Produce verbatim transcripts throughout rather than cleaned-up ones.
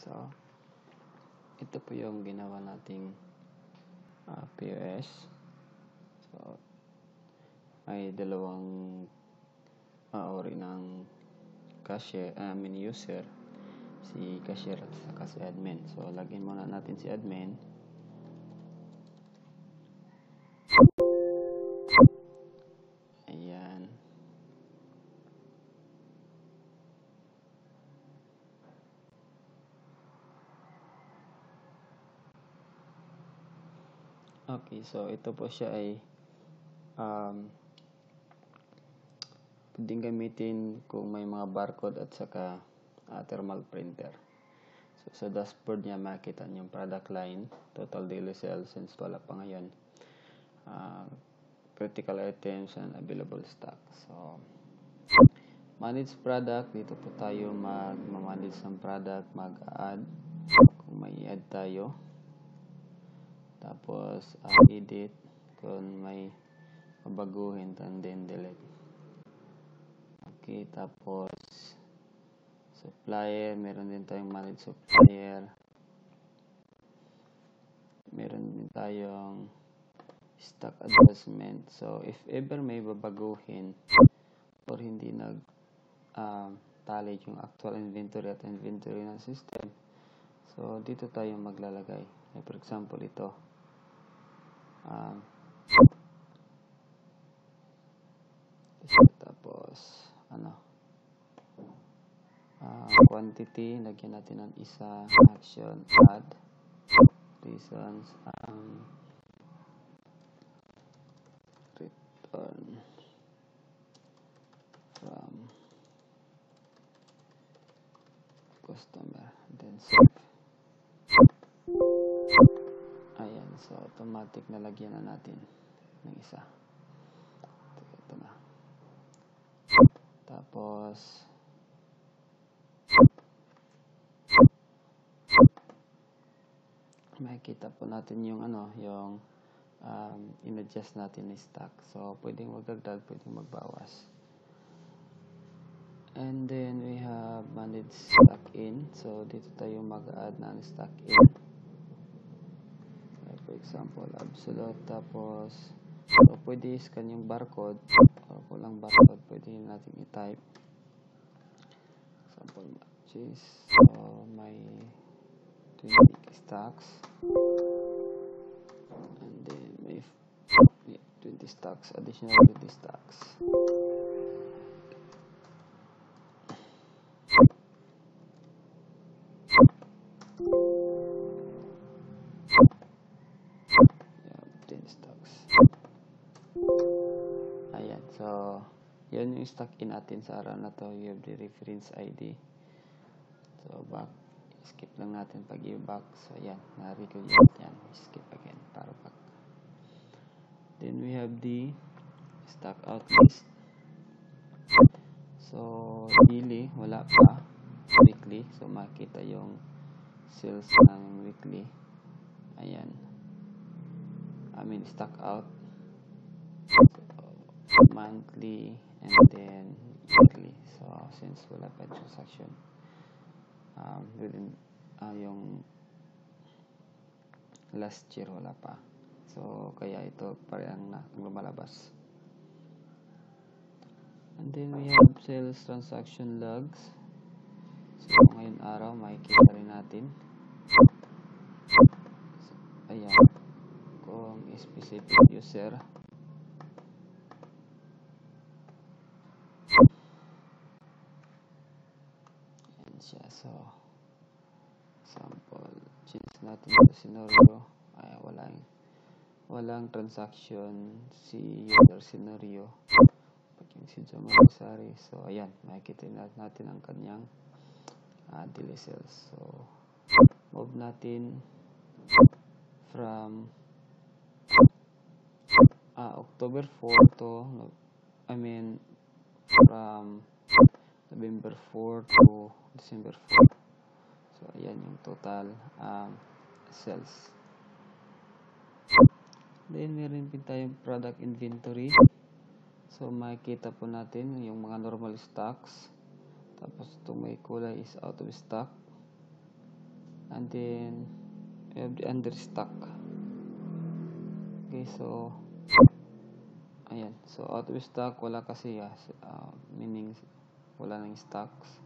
So, ito po yung ginawa nating uh, P O S. So, may dalawang maori ng cashier, I mean user, si cashier at saka si admin. So, login muna natin si admin. Okay, so ito po siya ay um, pwedeng gamitin kung may mga barcode at saka uh, thermal printer. So, sa dashboard niya makita niyo yung product line, total daily sales since wala pa ngayon, uh, critical items and available stock. So, manage product, dito po tayo mag-manage ng product, mag-add, kung may add tayo. Tapos uh, edit kung may babaguhin, and then delete. Okay, tapos supplier, meron din tayong manage supplier, meron din tayong stock adjustment. So if ever may babaguhin or hindi nag uh, tally yung actual inventory at inventory ng system, so dito tayo maglalagay. Like, for example, ito Um, tapos ano uh, quantity, lagyan natin ng isa, action, add, reasons, um, return from customer, then save. Ayan, so automatic na lagyan na natin ng isa. Ito na. Tapos makikita po natin yung ano, yung um, in-adjust natin ni stock. So pwedeng magdagdag, pwedeng magbawas. And then we have manage stock in. So dito tayo mag-add na ng stock in. Example, absolute, tapos so, pwede scan yung barcode o walang barcode, pwede natin i-type example matches, so may twenty stocks and then may twenty stocks, additional twenty stocks. Ayan, so yun yung stock in natin sa araw na to. You have the reference I D. So back, skip lang natin pag i-back. So ayan, na-recreate yan. Skip again, para back. Then we have the stock out list. So daily, wala pa. Weekly, so makita yung sales ng weekly. Ayan, I mean stock out, monthly, and then weekly. So since wala pa transaction um, within uh, yung last year, wala pa, so kaya ito parang na lumalabas. And then we have sales transaction logs. So ngayon araw makikita rin natin. So, ayan, kung specific user, so sample change natin sa scenario. Ay, walang walang transaction si user scenario, paging si Joma Rosari. So ayan, makikita natin ang kanyang uh, daily sales. So move natin from uh, October fourth to I mean from November fourth to December fourth. So ayan yung total um, sales. Then meron din tayong product inventory. So makikita po natin yung mga normal stocks. Tapos itong may kulay is out of stock. and then and they're stuck. Okay, so ayan, so out of stock wala kasi ah, uh, meaning wala nang stocks.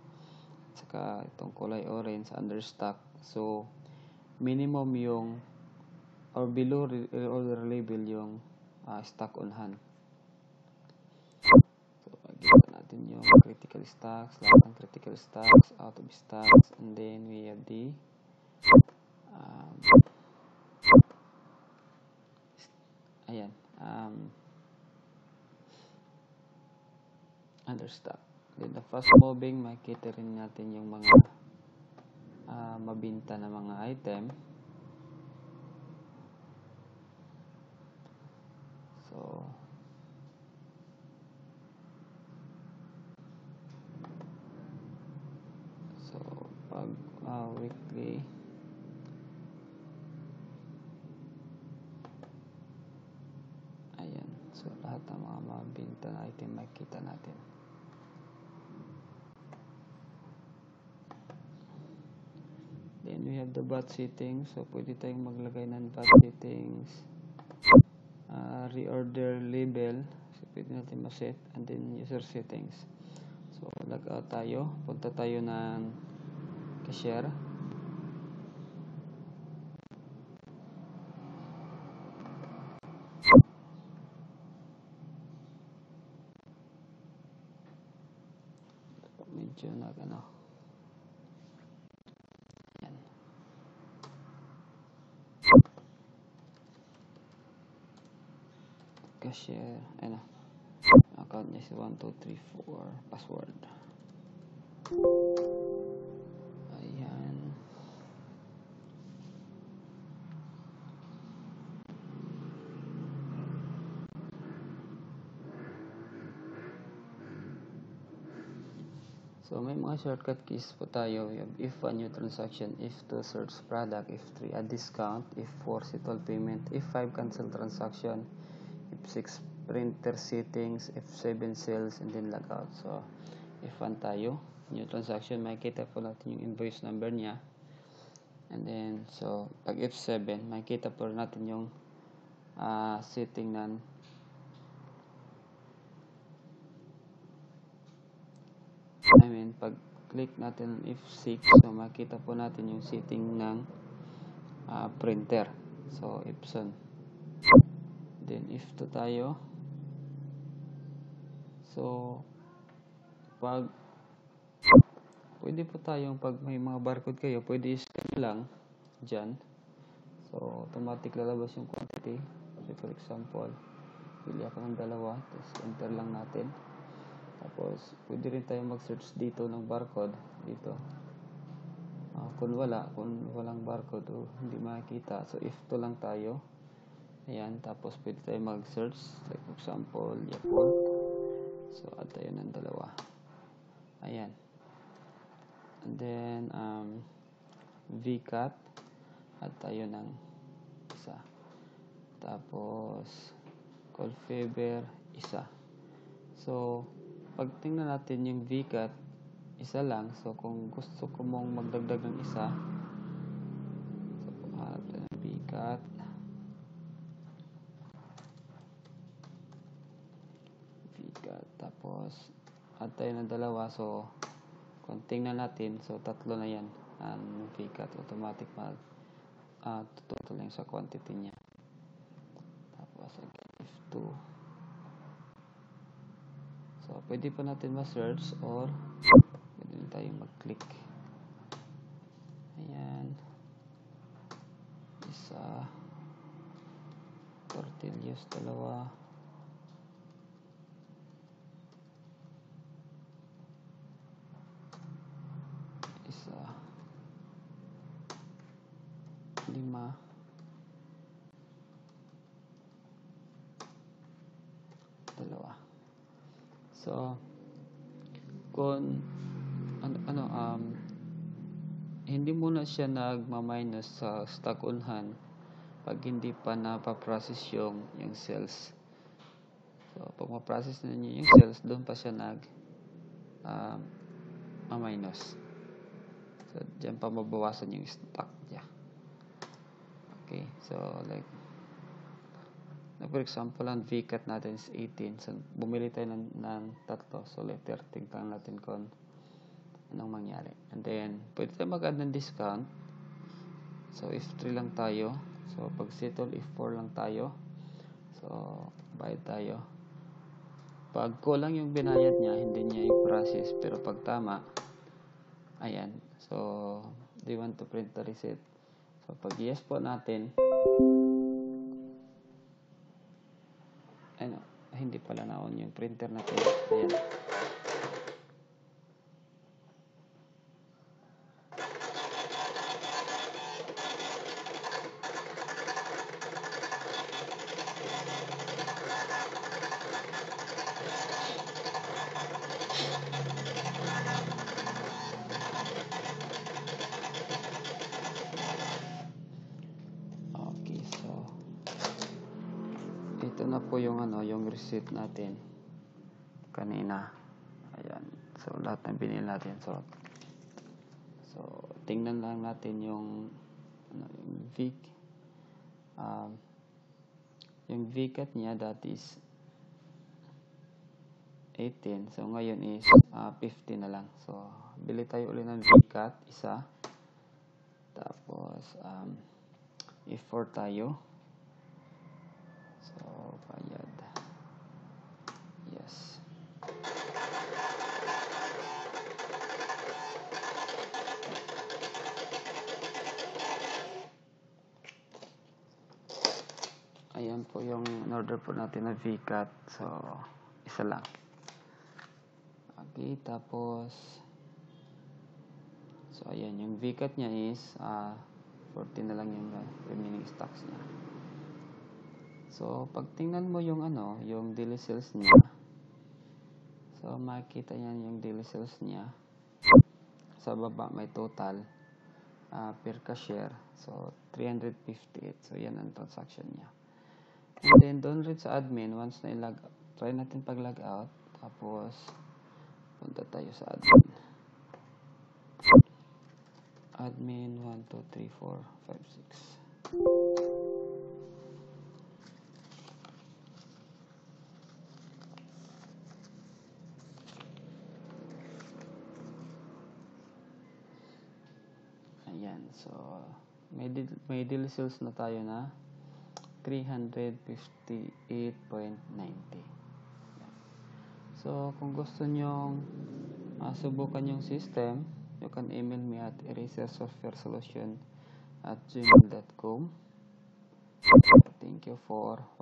Saka itong kulay orange understock, so minimum yung or below order label yung uh, stock on hand. So makikita natin yung critical stocks, lahat ng critical stocks, out of stocks, and then we have the um, ayan um, understock. Then the fast moving, makikita rin natin yung mga uh, mabinta na mga item. So so pag uh, weekly ayan, so lahat ng mga mabinta na item makikita natin. Then we have the batch settings. So pwede tayong maglagay ng batch settings, uh, reorder label, so pwede natin ma-set, and then user settings. So log out tayo, punta tayo ng cashier. Medyo nag ano share, ano, account niya si one two three four, password. Ayan. So may mga shortcut keys po tayo. We have if a new transaction, if two search product, if three a discount, if four settle payment, if five cancel transaction, F six printer settings, F seven sales, and then log out. So F one tayo, new transaction, makikita po natin yung invoice number niya, and then so pag F seven makikita po natin yung uh, setting ng I mean pag click natin F six, so makikita po natin yung setting ng uh, printer, so Epson. Then if to tayo, so pag pwede po tayong pag may mga barcode kayo, pwede i-scan lang dyan, so automatic lalabas yung quantity. So for example, pili ako ng dalawa, tapos enter lang natin, tapos pwede rin tayong mag-search dito ng barcode dito. Uh, kung wala, kung walang barcode o hindi makikita, so if to lang tayo. Ayan, tapos pwede tayo mag-search, like for example, Yakult. So, add tayo ng dalawa. Ayan. And then, um, V-Cut. Add tayo ng isa. Tapos, Colfeber, isa. So, pag tingnan natin yung V-Cut, isa lang. So, kung gusto ko mong magdagdag ng isa, so, pag-add tayo ng V-Cut. Tapos add tayo ng dalawa, so kung tingnan natin, so tatlo na yan ang V-Cut, automatic mag uh, tututol lang sa quantity niya. Tapos again F two, so pwede pa natin ma-search or pwede rin tayong mag-click. Ayan, isa, tortillas, dalawa. Lima. Dalawa. So kung ano, ano um hindi muna siya nagma-minus sa stock on hand pag hindi pa napaprocess yung yung sales. So pag ma-process na niyo yung sales, doon pa siya nag um ma-minus. dyan pa mabawasan yung stock dyan. Okay, so like for example, ang V CAT natin is eighteen. So, bumili tayo ng, ng tatlo. So, later, tingnan natin kung anong mangyari. And then, pwede tayo mag-add ng discount. So, if three lang tayo. So, pag settle, if four lang tayo. So, buy tayo. Pag kulang yung binayad niya, hindi niya i-process. Pero pag tama, ayan. So, do you want to print the receipt? So, pag yes po natin, ano, hindi pala na-on yung printer natin. Ayan. Ito na po yung ano, yung receipt natin kanina. Ayan. So lahat ng binili natin. So So tingnan lang natin yung ano, yung Vic um yung V CAT niya dati is eighteen. So ngayon is uh, fifty na lang. So bili tayo uli ng V CAT isa. Tapos um if four tayo. So, bayad. Yes. Ayan po yung order po natin na V CAT. So, isa lang. Okay, tapos so, ayan. Yung V CAT niya is uh, fourteen na lang yung remaining stocks niya. So, pag tingnan mo yung ano, yung daily sales niya. So, makikita niyan yung daily sales niya. Sa baba may total uh, per cashier. So, three hundred fifty-eight. So, yan ang transaction niya. And then, don't reach sa admin. Once na i-log out, try natin pag-log out. Tapos, punta tayo sa admin. Admin one, two, three, four, five, six. Ayan, so may, may daily sales na tayo na three hundred fifty-eight point nine zero. So kung gusto nyong uh, subukan yung system, you can email me at eraser software solution at gmail dot com. Thank you for